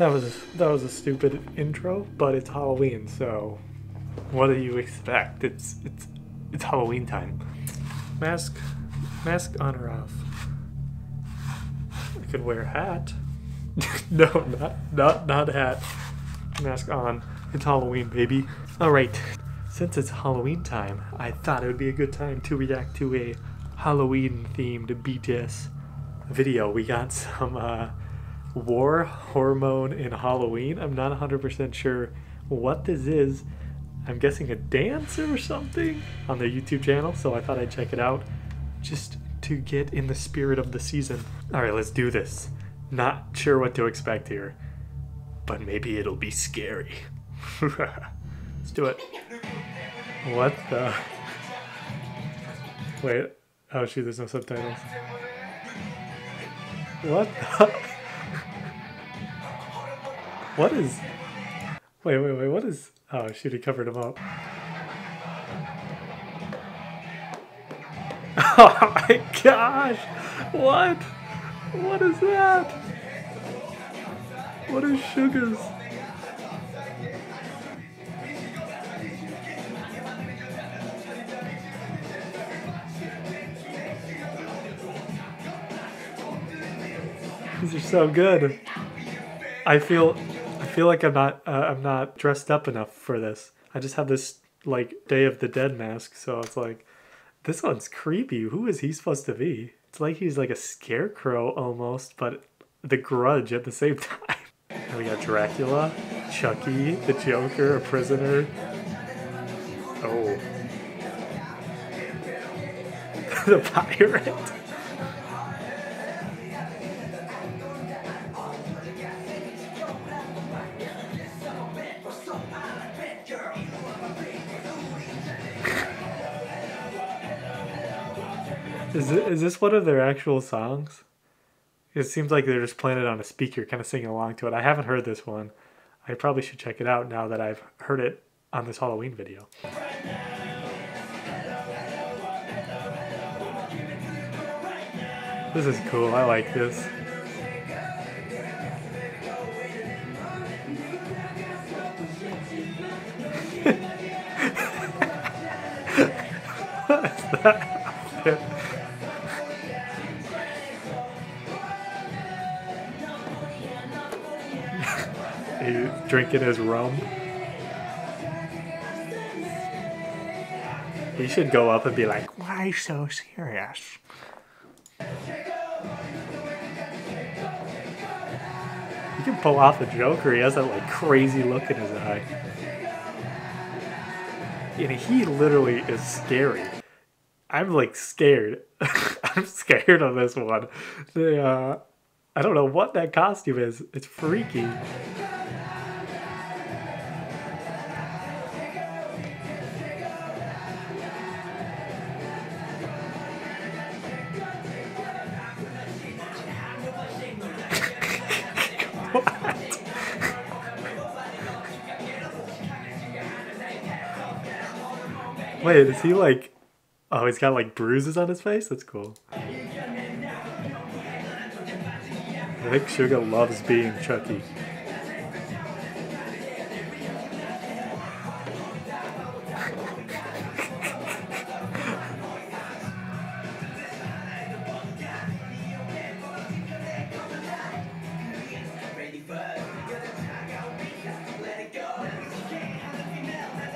That was a stupid intro, but it's Halloween, so what do you expect? It's Halloween time. Mask on or off? I could wear a hat. No, not hat. Mask on. It's Halloween, baby. All right. Since it's Halloween time, I thought it would be a good time to react to a Halloween-themed BTS video. We got some War Hormone in Halloween. I'm not 100% sure what this is. I'm guessing a dance or something on their YouTube channel, so I thought I'd check it out just to get in the spirit of the season. All right, let's do this. Not sure what to expect here, but maybe it'll be scary. Let's do it. What the? Wait. Oh, shoot, there's no subtitles. What the? What is? Wait, what is? Oh, shoot, he covered him up. Oh my gosh! What? What is that? What is Sugars? These are so good. I feel like I'm not dressed up enough for this. I just have this like Day of the Dead mask, so it's like, this one's creepy. Who is he supposed to be? It's like he's like a scarecrow almost, but the Grudge at the same time. And we got Dracula, Chucky, the Joker, a prisoner. Oh, the pirate. Is this one of their actual songs? It seems like they're just playing it on a speaker, kind of singing along to it. I haven't heard this one. I probably should check it out now that I've heard it on this Halloween video. This is cool. I like this. What's that? He's drinking his rum. He should go up and be like, "Why so serious?" He can pull off the Joker. He has that like crazy look in his eye, and he literally is scary. I'm like scared. I'm scared of this one. I don't know what that costume is. It's freaky. What? Wait, is he like... Oh, he's got like bruises on his face? That's cool. I think Sugar loves being Chucky.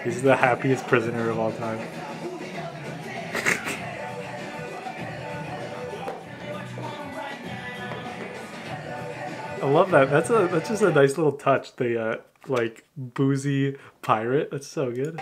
He's the happiest prisoner of all time. I love that. That's just a nice little touch. The like boozy pirate. That's so good.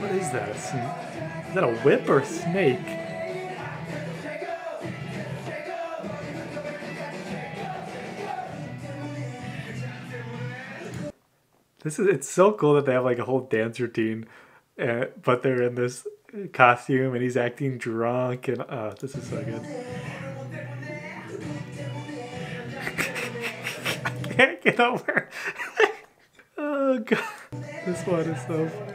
What is that? Is that a whip or a snake? It's so cool that they have like a whole dance routine, but they're in this costume and he's acting drunk and oh, this is so good. I can't get over. Oh god, this one is so funny.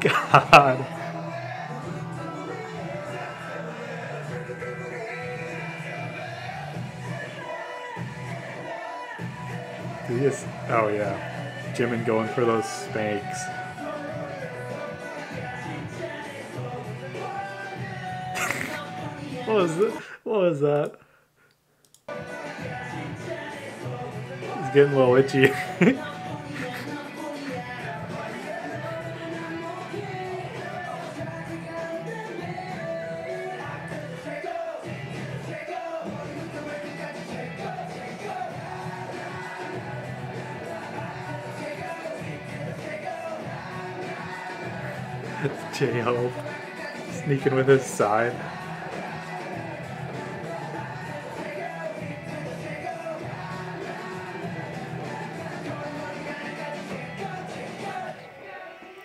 God. He is, oh yeah, Jimin going for those spanks. What was that? What was that? It's getting a little itchy. It's J-Hope sneaking with his sign.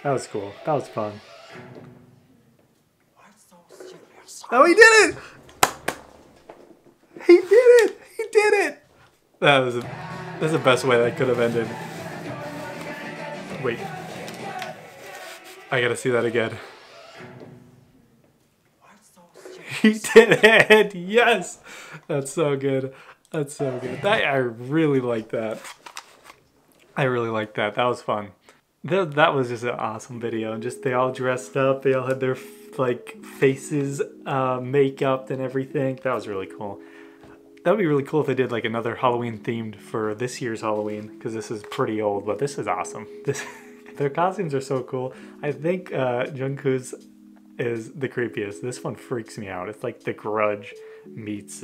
That was cool. That was fun. Oh, he did it! He did it! He did it! That's the best way that could have ended. Wait. I gotta see that again. He did it! Yes! That's so good. That's so good. I really like that. I really like that. That was fun. That was just an awesome video. And just they all dressed up. They all had their like faces makeup and everything. That was really cool. That would be really cool if they did like another Halloween themed for this year's Halloween, because this is pretty old, but this is awesome. This. Their costumes are so cool. I think Jungkook's is the creepiest. This one freaks me out. It's like The Grudge meets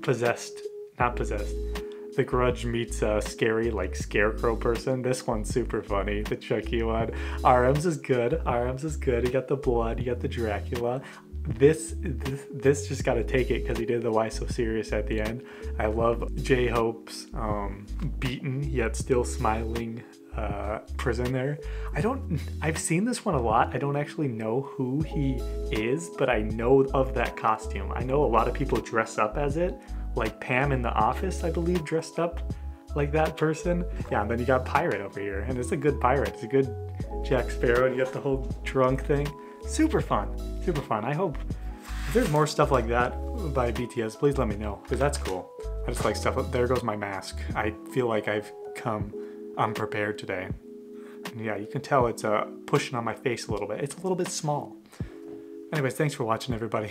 possessed, not possessed. The Grudge meets a scary like scarecrow person. This one's super funny, the Chucky one. RM's is good. RM's is good. You got the blood. You got the Dracula. This just gotta take it because he did the Why So Serious at the end. I love J-Hope's beaten yet still smiling prison there. I've seen this one a lot. I don't actually know who he is, but I know of that costume. I know a lot of people dress up as it, like Pam in The Office, I believe, dressed up like that person. Yeah, and then you got Pirate over here, and it's a good pirate. It's a good Jack Sparrow, and you got the whole drunk thing. Super fun, super fun. I hope if there's more stuff like that by BTS, please let me know, because that's cool. I just like stuff. There goes my mask. I feel like I've come unprepared today. And yeah, you can tell it's pushing on my face a little bit. It's a little bit small. Anyways, thanks for watching, everybody.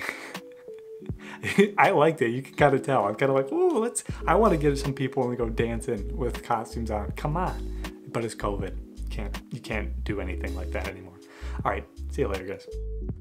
I liked it. You can kind of tell. I'm kind of like, ooh, I want to get some people and go dancing with costumes on. Come on. But it's COVID. You can't do anything like that anymore. All right. See you later, guys.